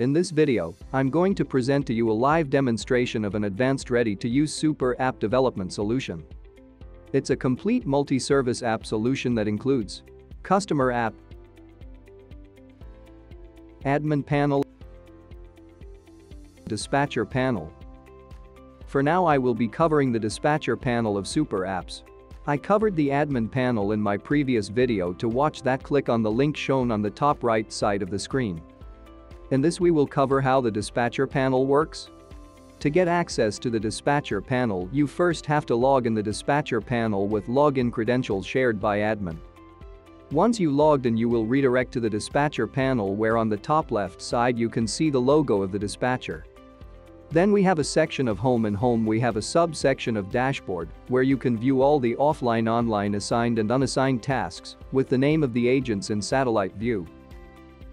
In this video, I'm going to present to you a live demonstration of an advanced ready-to-use super app development solution. It's a complete multi-service app solution that includes customer app, admin panel, dispatcher panel. For now I will be covering the dispatcher panel of super apps. I covered the admin panel in my previous video. To watch that, click on the link shown on the top right side of the screen. In this we will cover how the dispatcher panel works. To get access to the dispatcher panel, you first have to log in the dispatcher panel with login credentials shared by admin. Once you logged in, you will redirect to the dispatcher panel where on the top left side you can see the logo of the dispatcher. Then we have a section of home, and home we have a subsection of dashboard where you can view all the offline, online, assigned and unassigned tasks with the name of the agents in satellite view.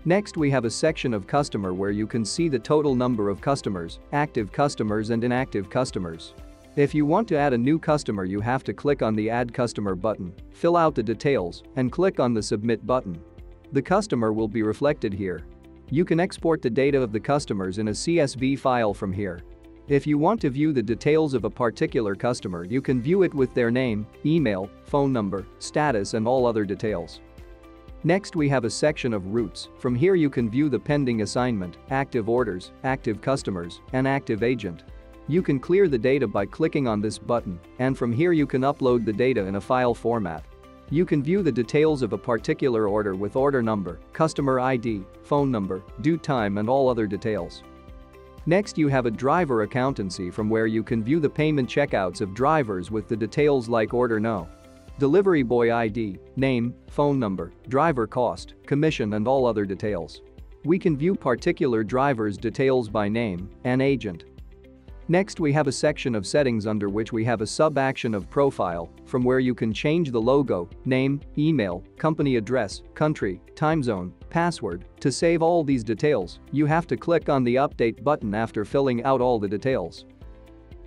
Next we have a section of customer where you can see the total number of customers, active customers and inactive customers. If you want to add a new customer, you have to click on the Add Customer button, fill out the details, and click on the Submit button. The customer will be reflected here. You can export the data of the customers in a CSV file from here. If you want to view the details of a particular customer, you can view it with their name, email, phone number, status and all other details. Next we have a section of routes. From here you can view the pending assignment, active orders, active customers, and active agent. You can clear the data by clicking on this button, and from here you can upload the data in a file format. You can view the details of a particular order with order number, customer ID, phone number, due time and all other details. Next you have a driver accountancy from where you can view the payment checkouts of drivers with the details like order no, delivery boy ID, name, phone number, driver cost, commission and all other details. We can view particular drivers' details by name and agent. Next we have a section of settings under which we have a sub-action of profile from where you can change the logo, name, email, company address, country, time zone, password. To save all these details, you have to click on the update button after filling out all the details.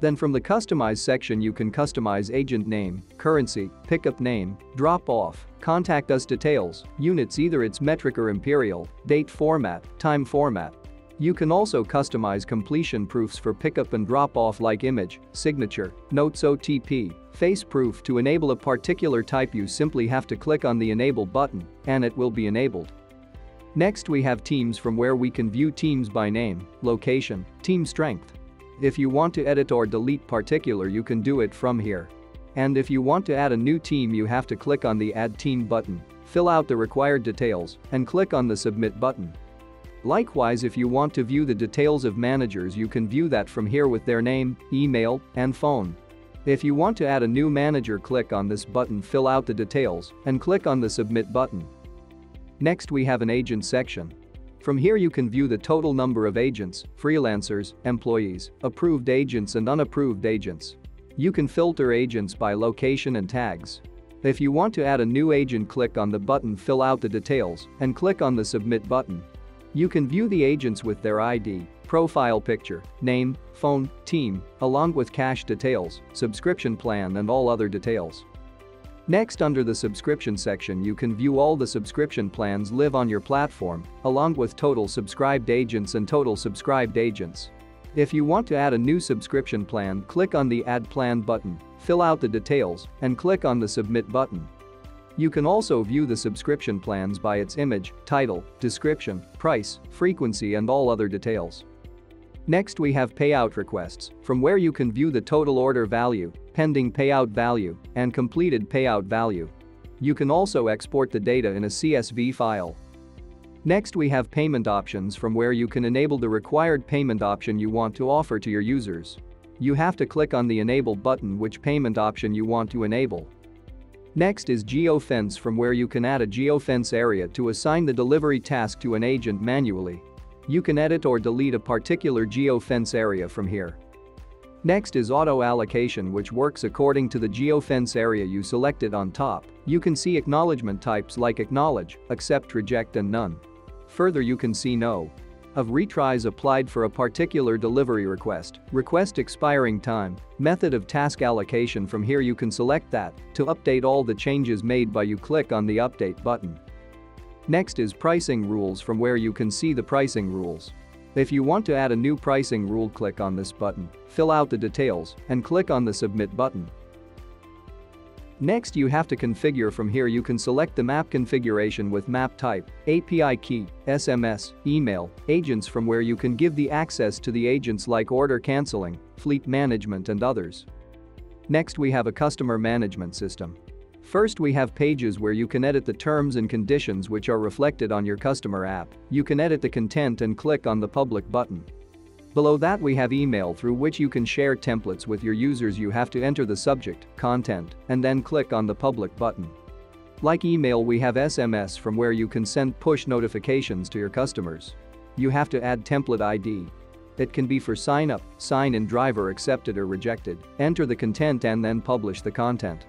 Then from the customize section you can customize agent name, currency, pickup name, drop off, contact us details, units either it's metric or imperial, date format, time format. You can also customize completion proofs for pickup and drop off like image, signature, notes OTP, face proof. To enable a particular type you simply have to click on the enable button and it will be enabled. Next we have teams from where we can view teams by name, location, team strength. If you want to edit or delete particular you can do it from here. And if you want to add a new team you have to click on the Add Team button, fill out the required details, and click on the Submit button. Likewise, if you want to view the details of managers you can view that from here with their name, email, and phone. If you want to add a new manager click on this button, fill out the details, and click on the Submit button. Next we have an agent section. From here you can view the total number of agents, freelancers, employees, approved agents and unapproved agents. You can filter agents by location and tags. If you want to add a new agent click on the button, fill out the details, and click on the Submit button. You can view the agents with their ID, profile picture, name, phone, team, along with cash details, subscription plan and all other details. Next, under the subscription section you can view all the subscription plans live on your platform, along with total subscribed agents and total subscribed agents. If you want to add a new subscription plan, click on the Add Plan button, fill out the details, and click on the Submit button. You can also view the subscription plans by its image, title, description, price, frequency and all other details. Next we have payout requests, from where you can view the total order value, pending payout value, and completed payout value. You can also export the data in a CSV file. Next we have payment options from where you can enable the required payment option you want to offer to your users. You have to click on the enable button which payment option you want to enable. Next is Geo-Fence from where you can add a Geo-Fence area to assign the delivery task to an agent manually. You can edit or delete a particular Geo-Fence area from here. Next is auto allocation which works according to the Geo-Fence area you selected on top. You can see acknowledgement types like acknowledge, accept, reject and none. Further you can see no of retries applied for a particular delivery request, request expiring time, method of task allocation. From here you can select that to update all the changes made by you click on the update button. Next is pricing rules from where you can see the pricing rules. If you want to add a new pricing rule, click on this button, fill out the details, and click on the Submit button. Next, you have to configure. From here you can select the map configuration with map type, API key, SMS, email, agents, from where you can give the access to the agents like order canceling, fleet management, and others. Next, we have a customer management system. First, we have pages where you can edit the terms and conditions which are reflected on your customer app. You can edit the content and click on the public button. Below that, we have email, through which you can share templates with your users. You have to enter the subject, content, and then click on the public button. Like email, we have SMS, from where you can send push notifications to your customers. You have to add template ID. It can be for sign up, sign in, driver accepted or rejected, enter the content, and then publish the content.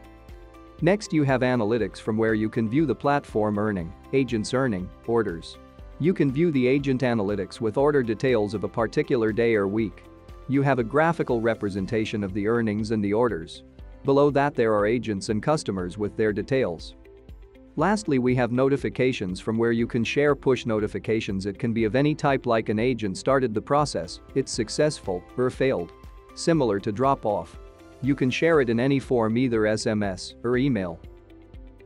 Next, you have analytics, from where you can view the platform earning, agents earning, orders. You can view the agent analytics with order details of a particular day or week. You have a graphical representation of the earnings and the orders. Below that, there are agents and customers with their details. Lastly, we have notifications, from where you can share push notifications. It can be of any type, like an agent started the process, it's successful, or failed. Similar to drop off. You can share it in any form, either SMS or email.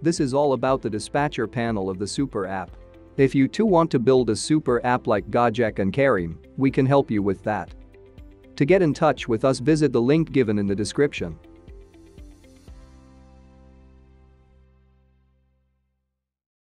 This is all about the dispatcher panel of the super app. If you too want to build a super app like Gojek and Careem, we can help you with that. To get in touch with us, visit the link given in the description.